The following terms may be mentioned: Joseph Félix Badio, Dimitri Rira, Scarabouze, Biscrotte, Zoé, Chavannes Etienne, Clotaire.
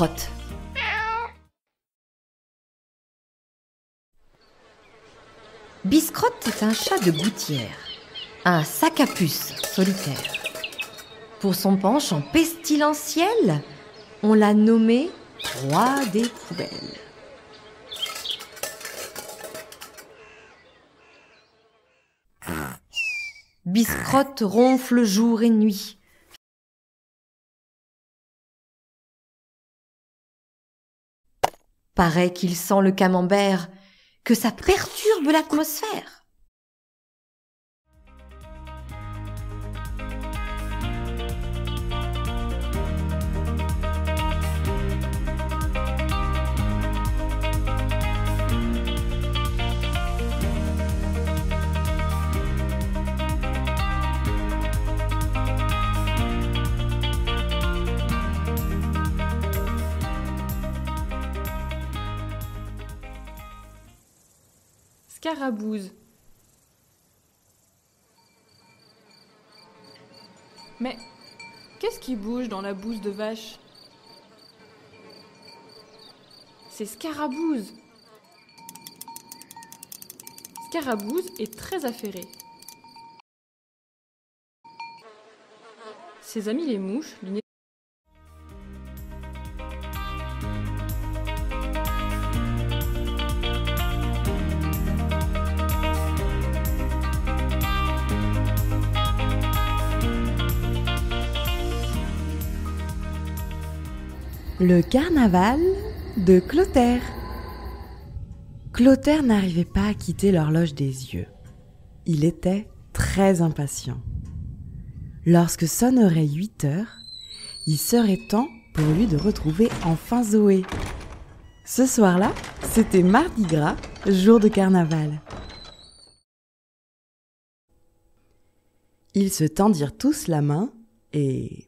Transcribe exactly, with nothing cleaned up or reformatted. Biscrotte. Biscrotte est un chat de gouttière, un sac à puce solitaire. Pour son penchant pestilentiel, on l'a nommé roi des poubelles. Biscrotte ronfle jour et nuit. Paraît qu'il sent le camembert, que ça perturbe l'atmosphère. Scarabouze. Mais qu'est-ce qui bouge dans la bouse de vache? C'est Scarabouze. Scarabouze est très affairé. Ses amis les mouches lui Le carnaval de Clotaire. Clotaire n'arrivait pas à quitter l'horloge des yeux. Il était très impatient. Lorsque sonneraient huit heures, il serait temps pour lui de retrouver enfin Zoé. Ce soir-là, c'était Mardi Gras, jour de carnaval. Ils se tendirent tous la main et